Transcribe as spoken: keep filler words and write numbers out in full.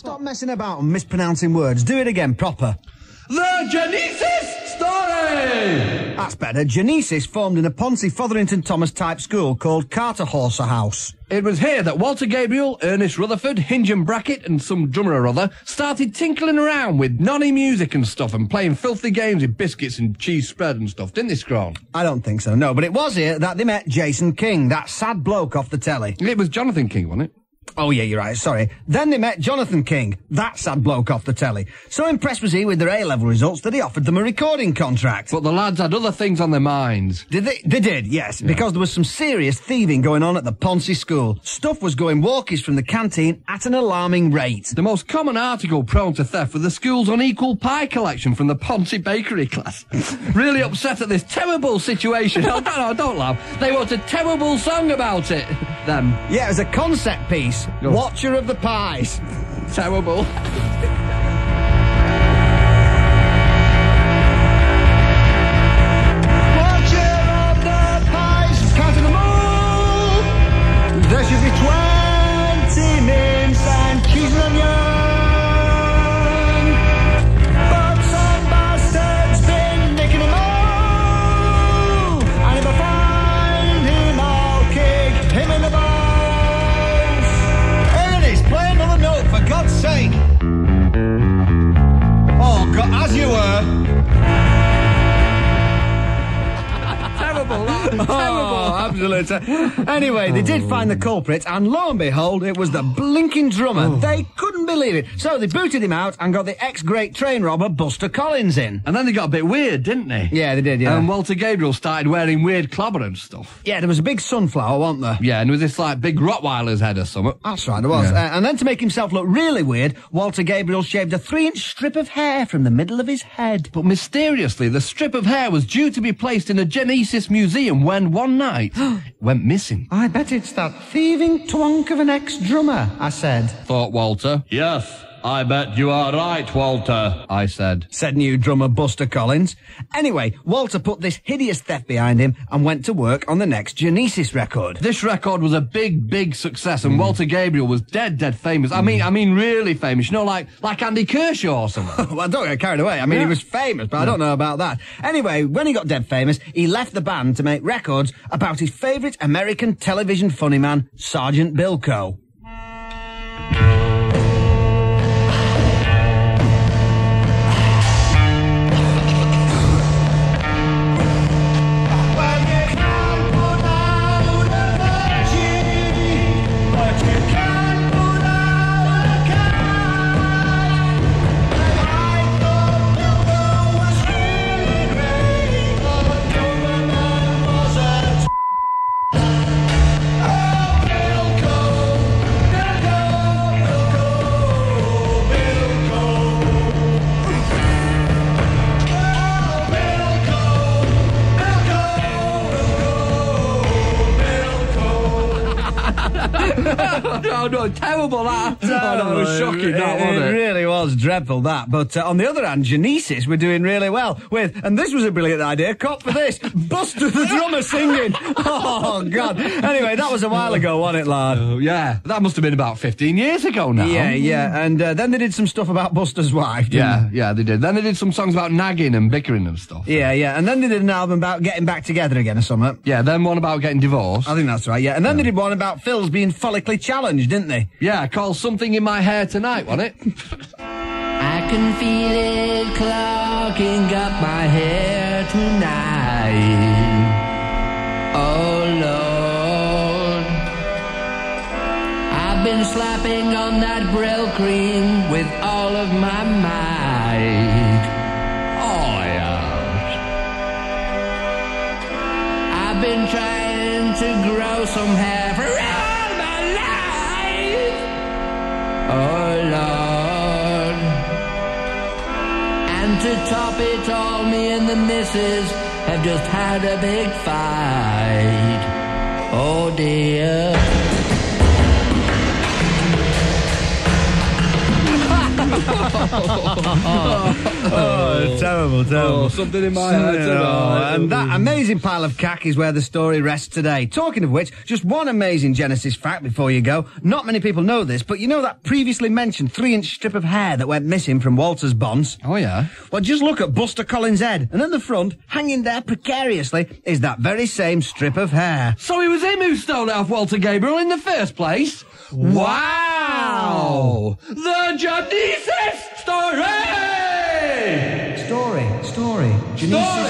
Stop messing about and mispronouncing words. Do it again, proper. The Genesis story! That's better. Genesis formed in a Poncy Fotherington Thomas type school called Carter Horsa House. It was here that Walter Gabriel, Ernest Rutherford, Hinge and Brackett and some drummer or other started tinkling around with nonny music and stuff and playing filthy games with biscuits and cheese spread and stuff, didn't they, Scrawn? I don't think so, no, but it was here that they met Jason King, that sad bloke off the telly. It was Jonathan King, wasn't it? Oh, yeah, you're right, sorry. Then they met Jonathan King, that sad bloke off the telly. So impressed was he with their A-level results that he offered them a recording contract. But the lads had other things on their minds. Did they? They did, yes, yeah. Because there was some serious thieving going on at the Poncy school. Stuff was going walkies from the canteen at an alarming rate. The most common article prone to theft was the school's unequal pie collection from the Poncy bakery class. Really upset at this terrible situation. Oh, no, no, don't laugh. They wrote a terrible song about it. Them. Yeah, it was a concept piece. No. Watcher of the Pies. Terrible. Watcher of the Pies, counting them all. There should be twenty mints and cheese and young. But some bastard's been nicking them all. And if I find him, I'll kick him in the ball. Play another note, for God's sake! Oh, God, as you were! Terrible, terrible! Oh, absolutely. Anyway, they did find the culprit, and lo and behold, it was the blinking drummer. Oh. They couldn't believe it, so they booted him out and got the ex-great train robber Buster Collins in. And then they got a bit weird, didn't they? Yeah, they did, yeah. And Walter Gabriel started wearing weird clobber and stuff. Yeah, there was a big sunflower, wasn't there? Yeah, and there was this, like, big Rottweiler's head or something. That's right, there was. Yeah. Uh, and then to make himself look really weird, Walter Gabriel shaved a three-inch strip of hair from the middle of his head. But mysteriously, the strip of hair was due to be placed in a Genesis museum when, one night, it went missing. I bet it's that thieving twonk of an ex-drummer, I said. Thought Walter. Yes, I bet you are right, Walter, I said. Said new drummer Buster Collins. Anyway, Walter put this hideous theft behind him and went to work on the next Genesis record. This record was a big, big success, and mm. Walter Gabriel was dead, dead famous. Mm. I mean, I mean really famous. You know, like like Andy Kershaw or something. Well, don't get carried away. I mean, yeah. He was famous, but yeah. I don't know about that. Anyway, when he got dead famous, he left the band to make records about his favourite American television funny man, Sergeant Bilko. Oh, no, terrible, that. Oh, no, it was shocking, that, it, wasn't it? It really was dreadful, that. But uh, on the other hand, Genesis were doing really well with, and this was a brilliant idea, cop for this, Buster the drummer singing. Oh, God. Anyway, that was a while ago, wasn't it, lad? Uh, yeah. That must have been about fifteen years ago now. Yeah, yeah. And uh, then they did some stuff about Buster's wife, didn't Yeah, they? yeah, they did. Then they did some songs about nagging and bickering and stuff. Yeah, yeah. And then they did an album about getting back together again or something. Yeah, then one about getting divorced. I think that's right, yeah. And then yeah. they did one about Phil's being follically challenged, didn't they? Yeah, called Something In My Hair Tonight, wasn't it? I can feel it clogging up my hair tonight. Oh, Lord. I've been slapping on that Brill cream with all of my might. Oh, yeah. I've been trying to grow some hair forever. Oh, Lord. And to top it all, me and the missus have just had a big fight. Oh, dear. Oh, terrible. terrible, terrible. Oh, something in my hair tonight. And that amazing pile of cack is where the story rests today. Talking of which, just one amazing Genesis fact before you go. Not many people know this, but you know that previously mentioned three-inch strip of hair that went missing from Walter's bonds? Oh, yeah? Well, just look at Buster Collins' head, and in the front, hanging there precariously, is that very same strip of hair. So it was him who stole off Walter Gabriel in the first place? Wow! The Genesis story! Story, story, Genesis story.